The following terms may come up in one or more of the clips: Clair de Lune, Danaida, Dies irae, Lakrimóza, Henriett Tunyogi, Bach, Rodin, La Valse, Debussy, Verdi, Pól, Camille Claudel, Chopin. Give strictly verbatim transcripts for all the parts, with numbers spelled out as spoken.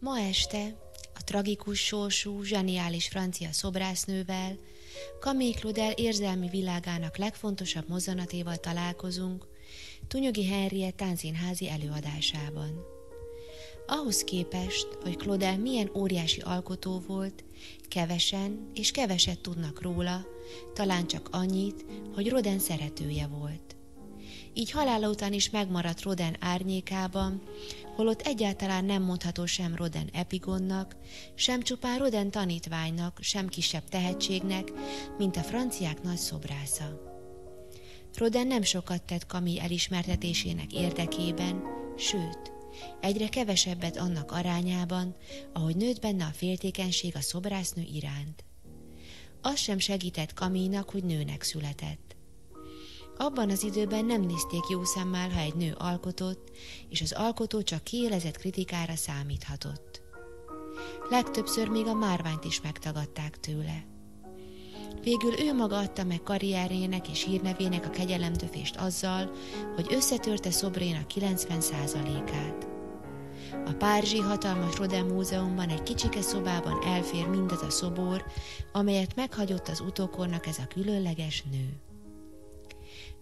Ma este a tragikus sorsú, zseniális francia szobrásznővel, Camille Claudel érzelmi világának legfontosabb mozzanatéval találkozunk Tunyogi Henriett táncszínházi előadásában. Ahhoz képest, hogy Claudel milyen óriási alkotó volt, kevesen és keveset tudnak róla, talán csak annyit, hogy Rodin szeretője volt. Így halála után is megmaradt Rodin árnyékában, holott egyáltalán nem mondható sem Rodin epigonnak, sem csupán Rodin tanítványnak, sem kisebb tehetségnek, mint a franciák nagy szobrásza. Rodin nem sokat tett Camille elismertetésének érdekében, sőt, egyre kevesebbet annak arányában, ahogy nőtt benne a féltékenység a szobrásznő iránt. Az sem segített Camille-nak, hogy nőnek született. Abban az időben nem nézték jó szemmel, ha egy nő alkotott, és az alkotó csak kiélezett kritikára számíthatott. Legtöbbször még a márványt is megtagadták tőle. Végül ő maga adta meg karrierjének és hírnevének a kegyelemdöfést azzal, hogy összetörte szobrénak kilencven százalékát. A párizsi hatalmas Rodin múzeumban egy kicsike szobában elfér mindaz a szobor, amelyet meghagyott az utókornak ez a különleges nő.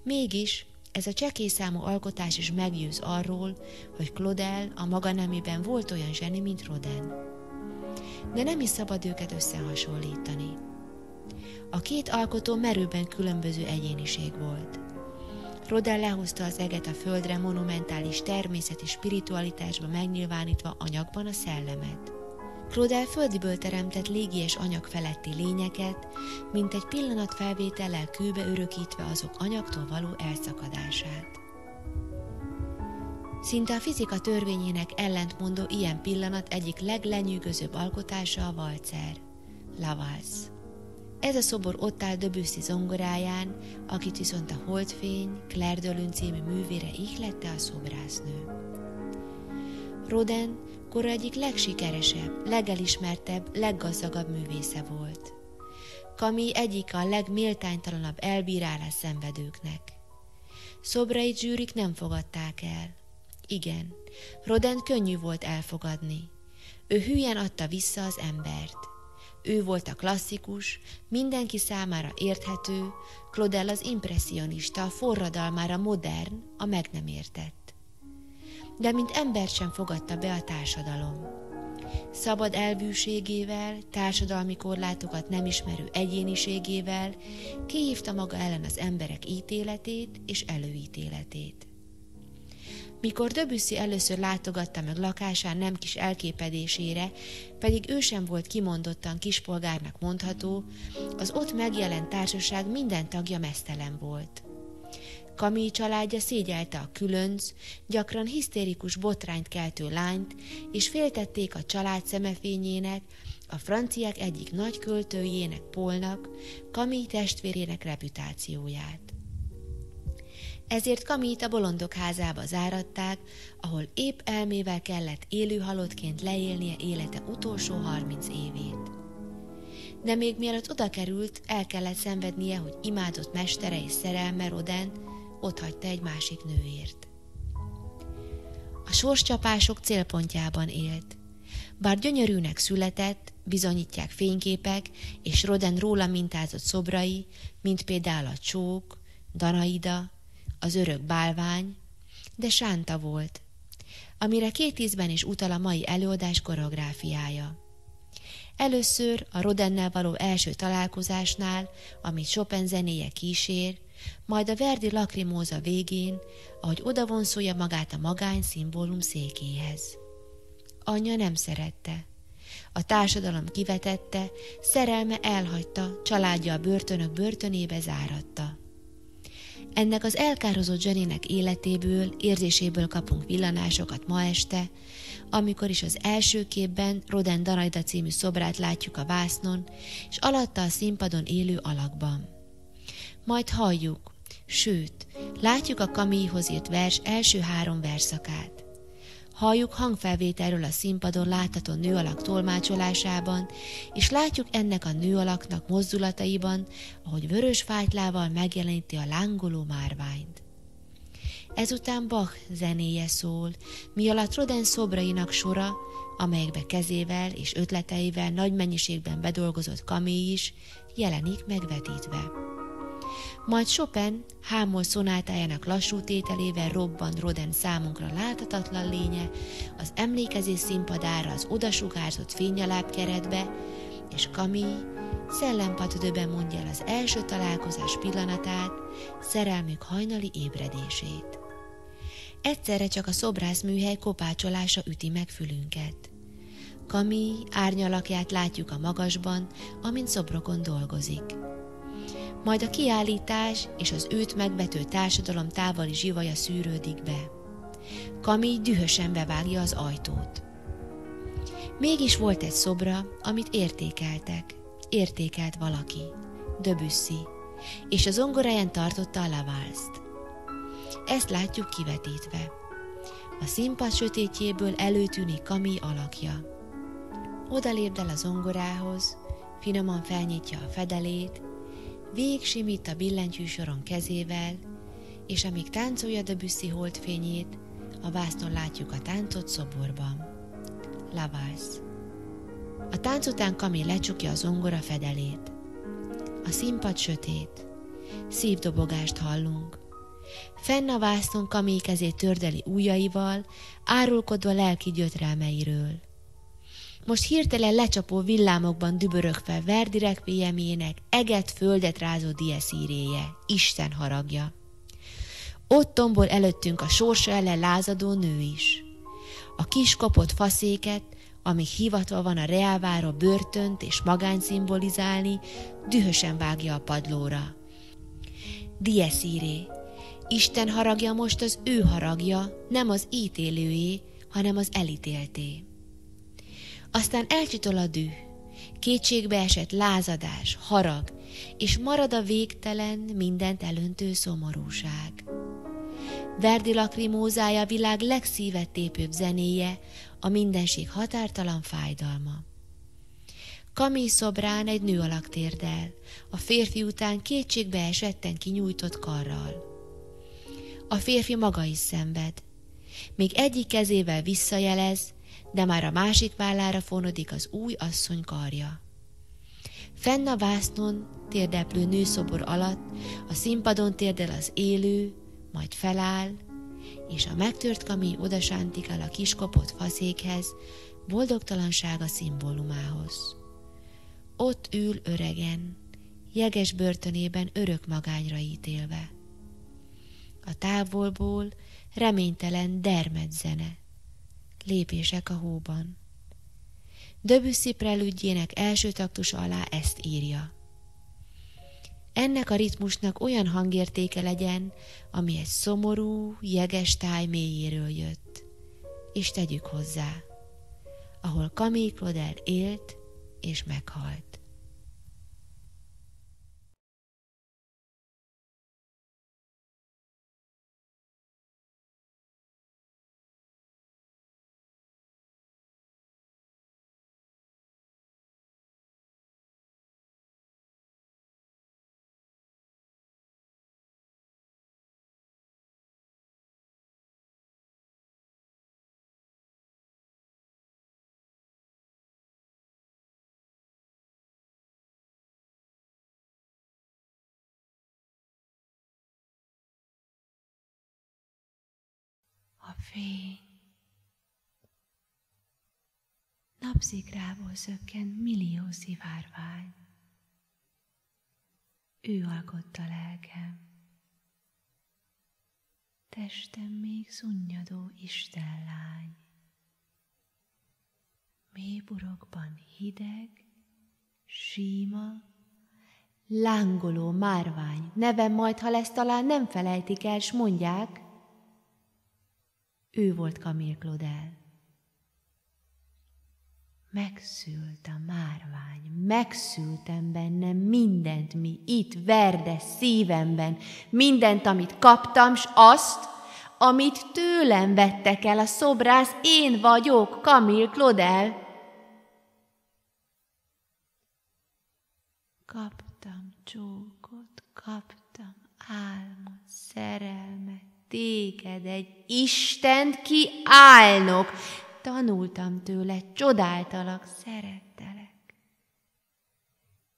Mégis ez a csekélyszámú alkotás is meggyőz arról, hogy Claudel a maga nemében volt olyan zseni, mint Rodin. De nem is szabad őket összehasonlítani. A két alkotó merőben különböző egyéniség volt. Rodin lehozta az eget a földre monumentális természeti spiritualitásba megnyilvánítva anyagban a szellemet. Claudel földiből teremtett légies anyag feletti lényeket, mint egy pillanatfelvétellel kőbe örökítve azok anyagtól való elszakadását. Szinte a fizika törvényének ellentmondó ilyen pillanat egyik leglenyűgözőbb alkotása a valcer, La Valse. Ez a szobor ott áll Debussy zongoráján, akit viszont a Holdfény, Clair de Lune című művére ihlette a szobrásznő. Rodin kora egyik legsikeresebb, legelismertebb, leggazdagabb művésze volt. Camille egyik a legméltánytalanabb elbírálás szenvedőknek. Szobrait zsűrik nem fogadták el. Igen, Rodin könnyű volt elfogadni. Ő hülyen adta vissza az embert. Ő volt a klasszikus, mindenki számára érthető, Claudel az impresszionista, a forradalmára modern, a meg nem értett. De mint embert sem fogadta be a társadalom. Szabad elvűségével, társadalmi korlátokat nem ismerő egyéniségével kihívta maga ellen az emberek ítéletét és előítéletét. Mikor Debussy először látogatta meg lakásán nem kis elképedésére, pedig ő sem volt kimondottan kispolgárnak mondható, az ott megjelent társaság minden tagja meztelen volt. Camille családja szégyelte a különc, gyakran hisztérikus botrányt keltő lányt, és féltették a család szemefényének, a franciák egyik nagy költőjének, Pólnak, Camille testvérének reputációját. Ezért Camille-t a bolondok házába záratták, ahol épp elmével kellett élő halottként leélnie élete utolsó harminc évét. De még mielőtt oda került, el kellett szenvednie, hogy imádott mestere és szerelme Rodin otthagyta egy másik nőért. A sorscsapások célpontjában élt. Bár gyönyörűnek született, bizonyítják fényképek és Rodin róla mintázott szobrai, mint például a Csók, Danaida, az Örök bálvány, de sánta volt, amire két ízben is utal a mai előadás koreográfiája. Először a Rodinnel való első találkozásnál, amit Chopin zenéje kísér, majd a Verdi Lakrimóza végén, ahogy odavonszolja magát a magány szimbólum székéhez. Anyja nem szerette. A társadalom kivetette, szerelme elhagyta, családja a börtönök börtönébe záratta. Ennek az elkározott zsenének életéből, érzéséből kapunk villanásokat ma este, amikor is az első képben Rodin Danaida című szobrát látjuk a vásznon, és alatta a színpadon élő alakban. Majd halljuk, sőt, látjuk a Camille-hoz írt vers első három verszakát. Halljuk hangfelvételről a színpadon látható nőalak tolmácsolásában, és látjuk ennek a nőalaknak mozdulataiban, ahogy vörös fájtlával megjeleníti a lángoló márványt. Ezután Bach zenéje szól, mi alatt Rodin szobrainak sora, amelyekbe kezével és ötleteivel nagy mennyiségben bedolgozott Camille is jelenik megvetítve. Majd Chopin Hámol szonátájának lassú tételével robban Rodin számunkra láthatatlan lénye az emlékezés színpadára az odasugárzott fényalább keretbe, és Camille szellempadödőben mondja el az első találkozás pillanatát, szerelmük hajnali ébredését. Egyszerre csak a szobrászműhely kopácsolása üti meg fülünket. Camille árnyalakját látjuk a magasban, amint szobrokon dolgozik. Majd a kiállítás és az őt megvető társadalom távoli zsivaja szűrődik be. Camille dühösen bevágja az ajtót. Mégis volt egy szobra, amit értékeltek. Értékelt valaki, Debussy, és a zongoráján tartotta a La Valse-t. Ezt látjuk kivetítve. A színpad sötétjéből előtűnik Camille alakja. Odalépdel a zongorához, finoman felnyitja a fedelét, végsimít a billentyűsoron kezével, és amíg táncolja Debussy holdfényét, a vásznon látjuk a táncot szoborban. La Valse. A tánc után Camille lecsukja a zongora fedelét. A színpad sötét. Szívdobogást hallunk. Fenn a vásznon Camille kezét tördeli ujjaival, árulkodva lelki gyötrelmeiről. Most hirtelen lecsapó villámokban dübörög fel Verdi rekviemjének eget földet rázó Dies iráe, Isten haragja. Ott tombol előttünk a sorsa ellen lázadó nő is. A kis kapott faszéket, amíg hivatva van a reálváró börtönt és magány szimbolizálni, dühösen vágja a padlóra. Dies irae, Isten haragja most az ő haragja, nem az ítélőé, hanem az elítélté. Aztán elcsitol a düh, kétségbeesett lázadás, harag, és marad a végtelen, mindent elöntő szomorúság. Verdi Lakrimózája a világ legszívet tépőbb zenéje, a mindenség határtalan fájdalma. Camille szobrán egy nő alak térdel, a férfi után kétségbeesetten kinyújtott karral. A férfi maga is szenved. Még egyik kezével visszajelez, de már a másik vállára fonodik az új asszony karja. Fenn a vásznon, térdeplő nőszobor alatt, a színpadon térdel az élő, majd feláll, és a megtört Camille odasántikál a kiskopott faszékhez, boldogtalansága szimbólumához. Ott ül öregen, jeges börtönében örök magányra ítélve. A távolból reménytelen dermed zene, lépések a hóban. Debussy prelüdjének első taktusa alá ezt írja. Ennek a ritmusnak olyan hangértéke legyen, ami egy szomorú, jeges táj mélyéről jött. És tegyük hozzá, ahol Camille Claudel élt és meghalt. A fény napszikrából szökken millió szivárvány. Ő alkotta lelkem. Testem még szunnyadó istenlány. Mély burokban hideg, síma, lángoló márvány. Nevem majd, ha lesz, talán nem felejtik el, s mondják, ő volt Camille Claudel. Megszült a márvány, megszültem benne mindent, mi itt verde szívemben, mindent, amit kaptam, s azt, amit tőlem vettek el a szobrász, én vagyok Camille Claudel. Kaptam csókot, kaptam álmot, szerelmet, téged egy Istent kiálnok. Tanultam tőle, csodáltalak, szerettelek.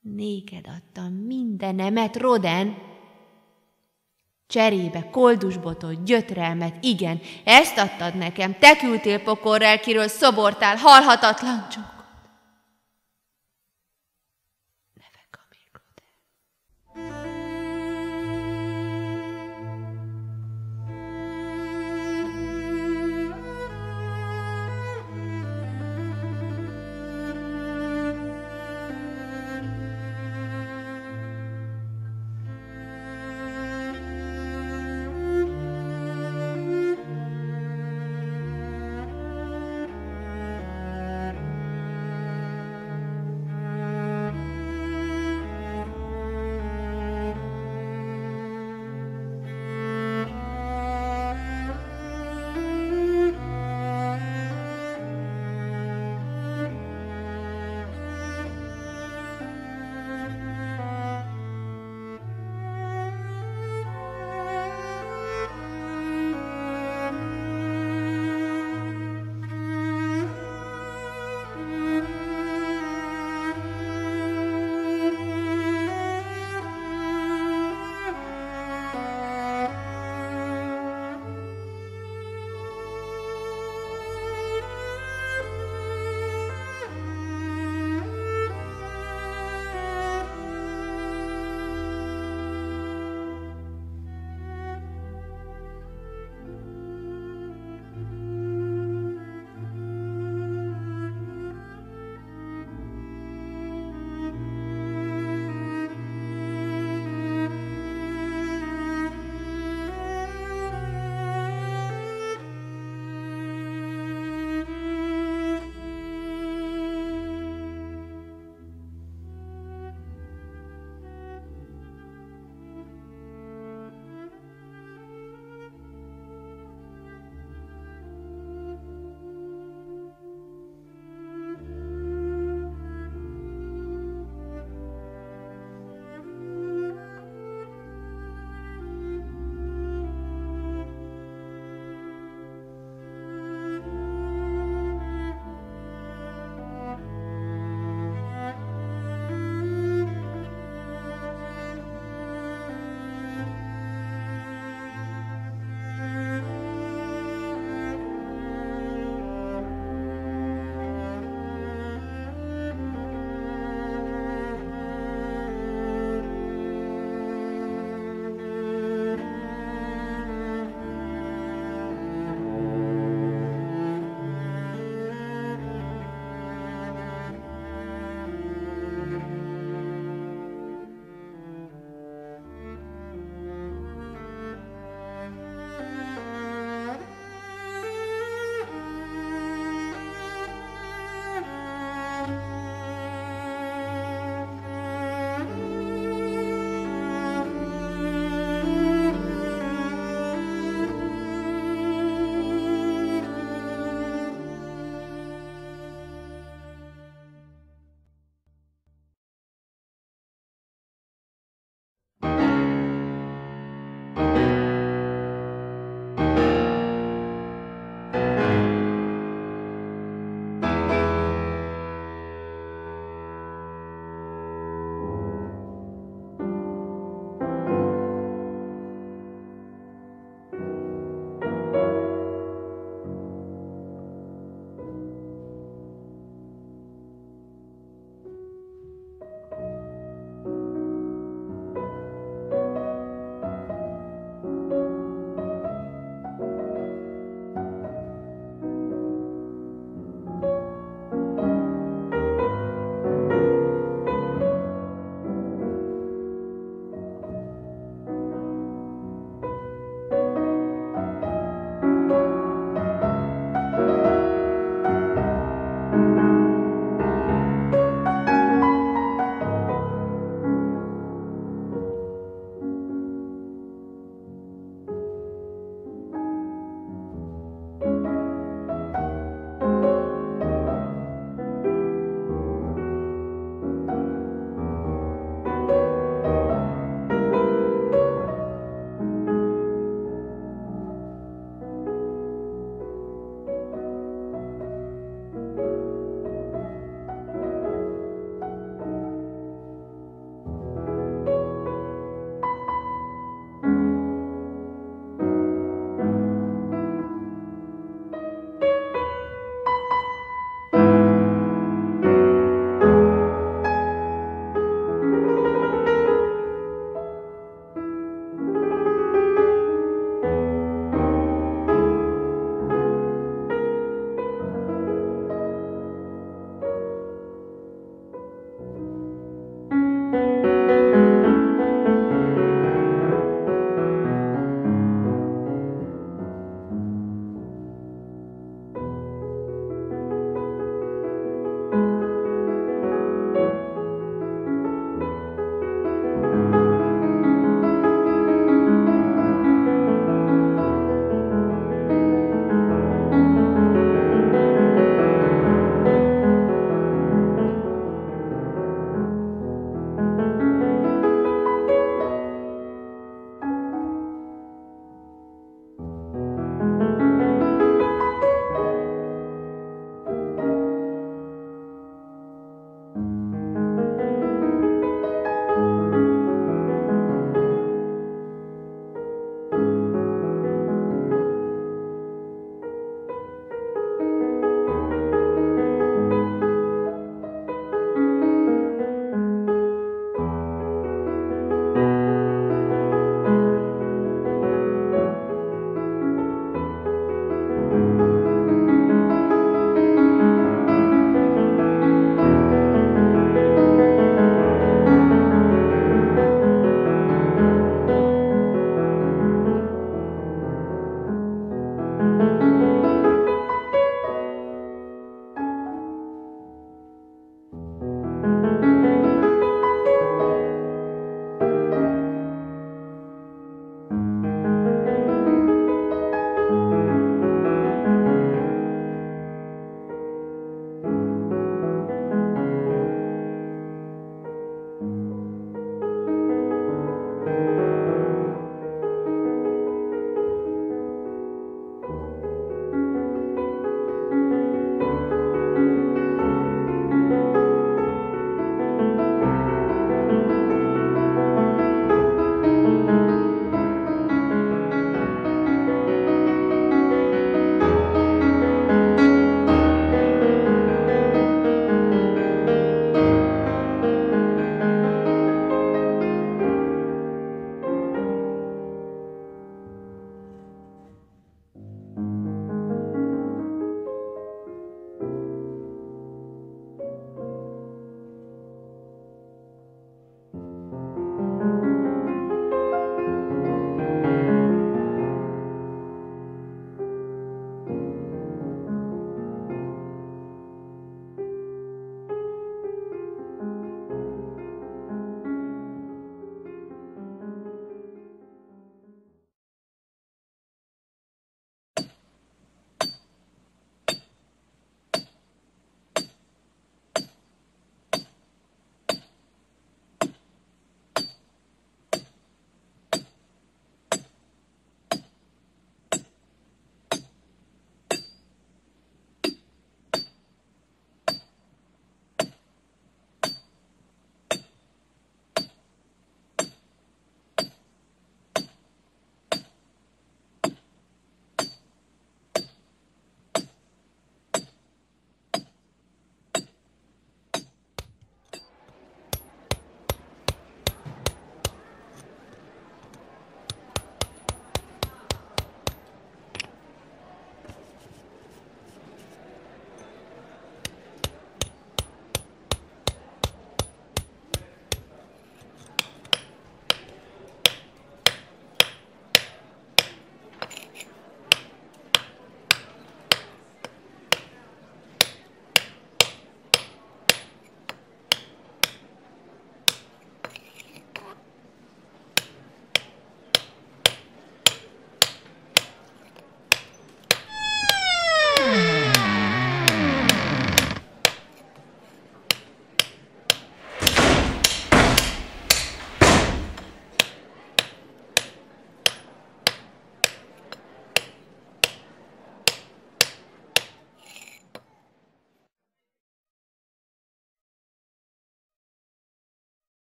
Néked adtam mindenemet, Rodin. Cserébe koldusbotot, gyötrelmet, igen, ezt adtad nekem. Te küldtél pokorrel, kiről szobortál, halhatatlan csók.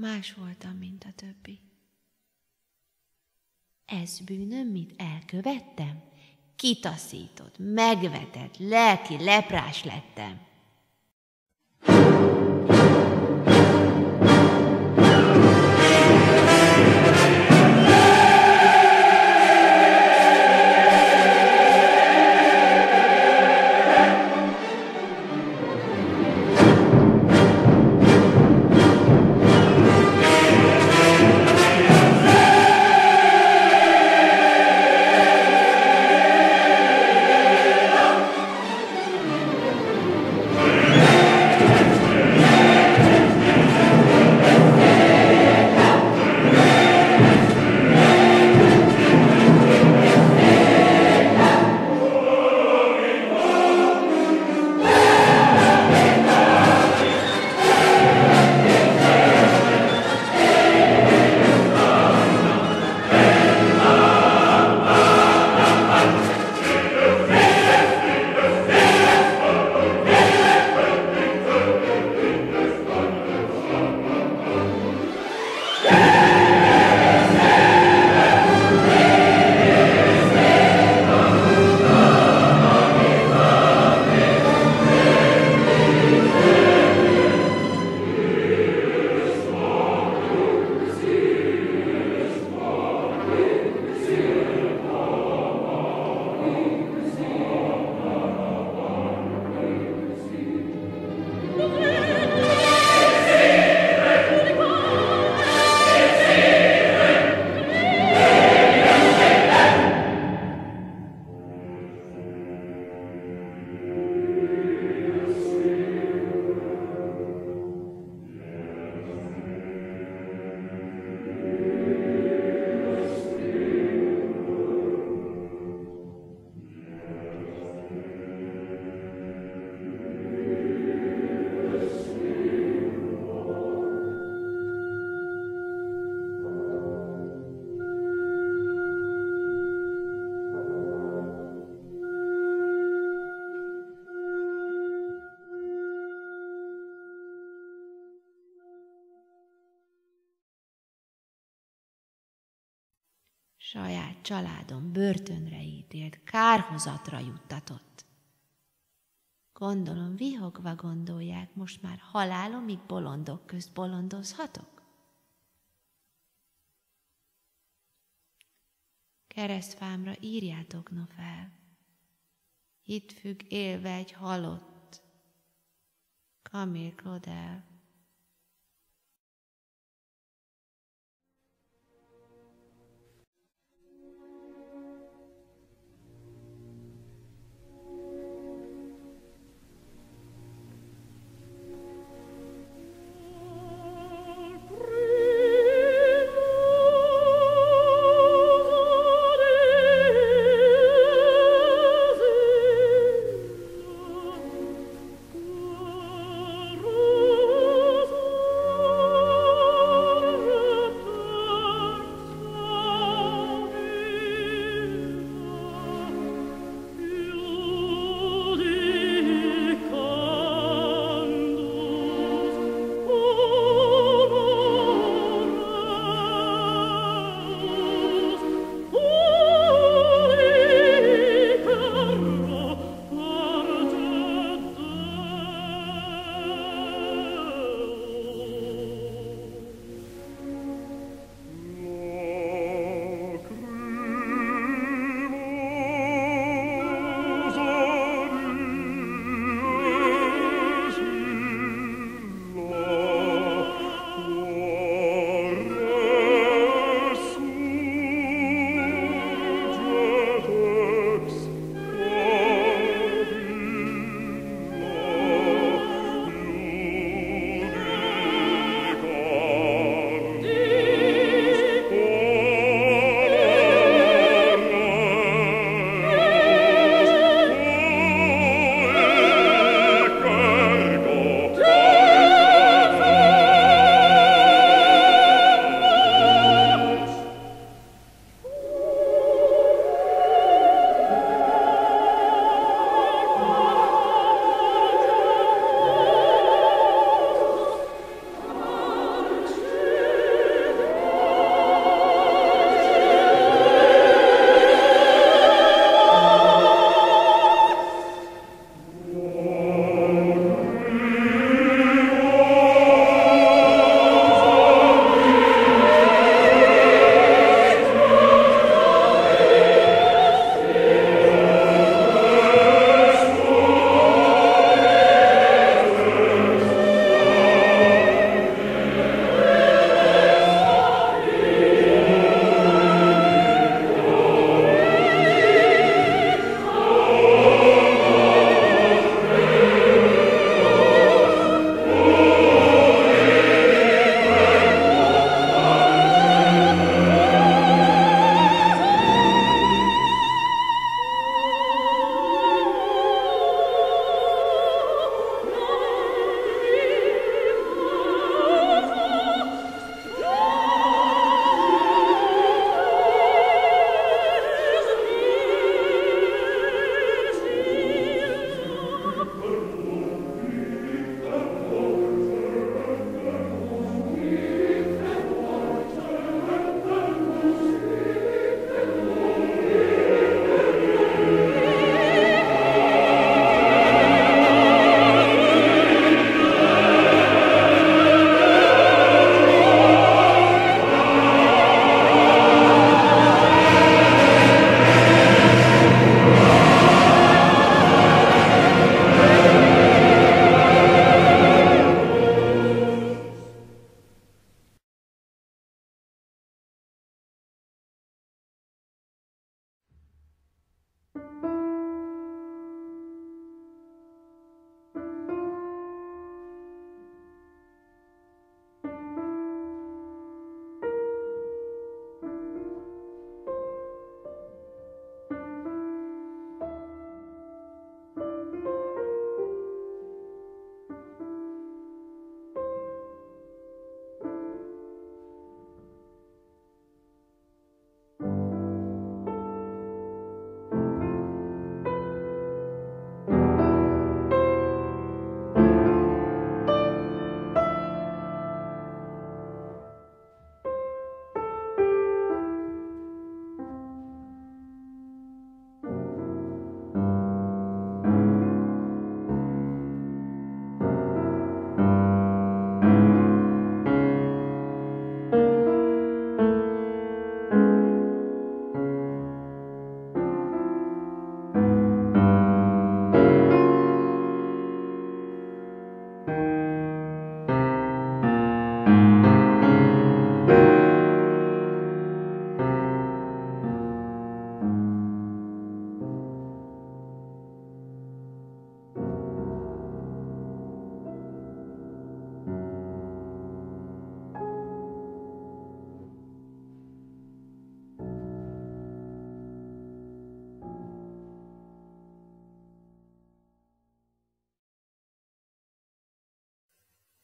más voltam, mint a többi. Ez bűnöm, mit elkövettem? Kitaszított, megvetett, lelki leprás lettem. Saját családom börtönre ítélt, kárhozatra juttatott. Gondolom, vihogva gondolják, most már halálomig bolondok közt bolondozhatok? Keresztfámra írjátok no fel, itt függ élve egy halott, Camille Claudel.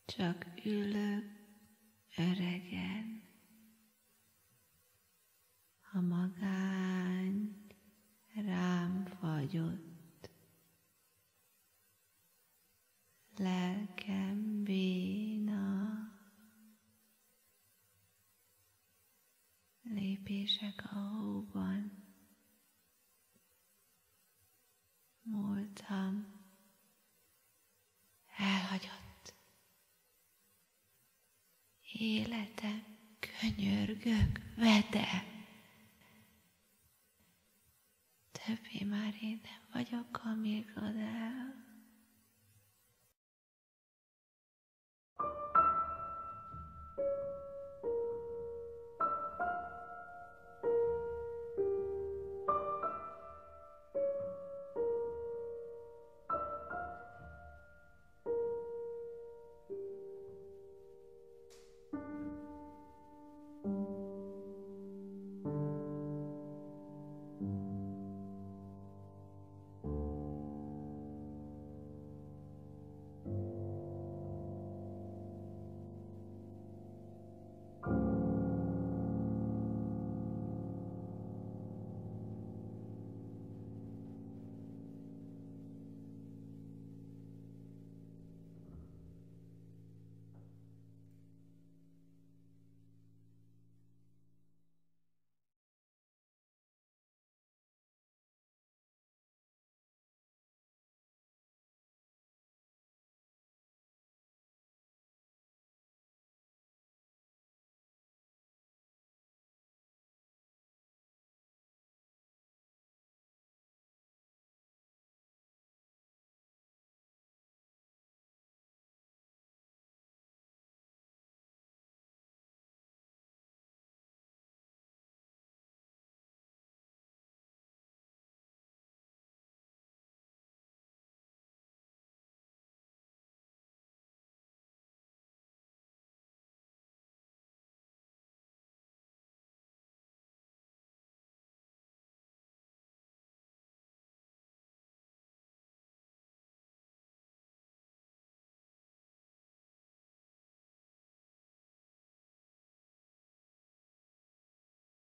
Csak ülök öregen, a magány rám fagyott, lelkem béna. Lépések a hóban, múltam elhagyott, életem könyörgök vede, többé már én nem vagyok Camille Claudel.